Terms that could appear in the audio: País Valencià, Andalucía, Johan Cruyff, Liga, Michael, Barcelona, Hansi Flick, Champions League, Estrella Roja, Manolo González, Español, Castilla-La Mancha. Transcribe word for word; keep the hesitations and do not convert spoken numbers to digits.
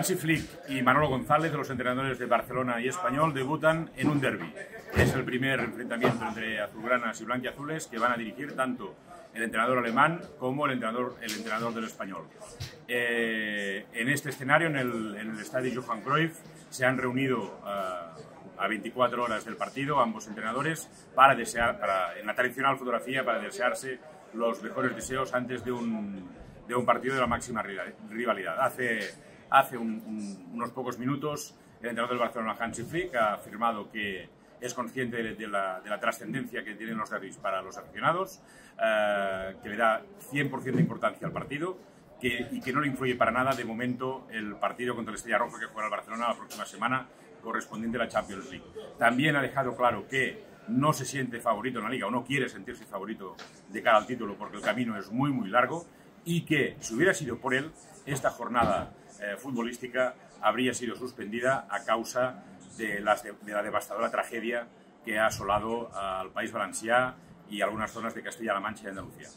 Hansi Flick y Manolo González, los entrenadores de Barcelona y Español, debutan en un derbi. Es el primer enfrentamiento entre azulgranas y blanquiazules que van a dirigir tanto el entrenador alemán como el entrenador, el entrenador del Español. Eh, en este escenario, en el, en el estadio Johan Cruyff, se han reunido uh, a veinticuatro horas del partido ambos entrenadores para desear, para, en la tradicional fotografía, para desearse los mejores deseos antes de un, de un partido de la máxima rivalidad. Hace, hace un, un, unos pocos minutos, el entrenador del Barcelona, Hansi Flick, ha afirmado que es consciente de la, de la trascendencia que tienen los derbis para los aficionados, eh, que le da cien por cien de importancia al partido que, y que no le influye para nada de momento el partido contra el Estrella Roja que jugará el Barcelona la próxima semana, correspondiente a la Champions League. También ha dejado claro que no se siente favorito en la Liga o no quiere sentirse favorito de cara al título porque el camino es muy muy largo y que si hubiera sido por él, esta jornada eh, futbolística habría sido suspendida a causa de, las de, de la devastadora tragedia que ha asolado al País Valencià y algunas zonas de Castilla-La Mancha y Andalucía.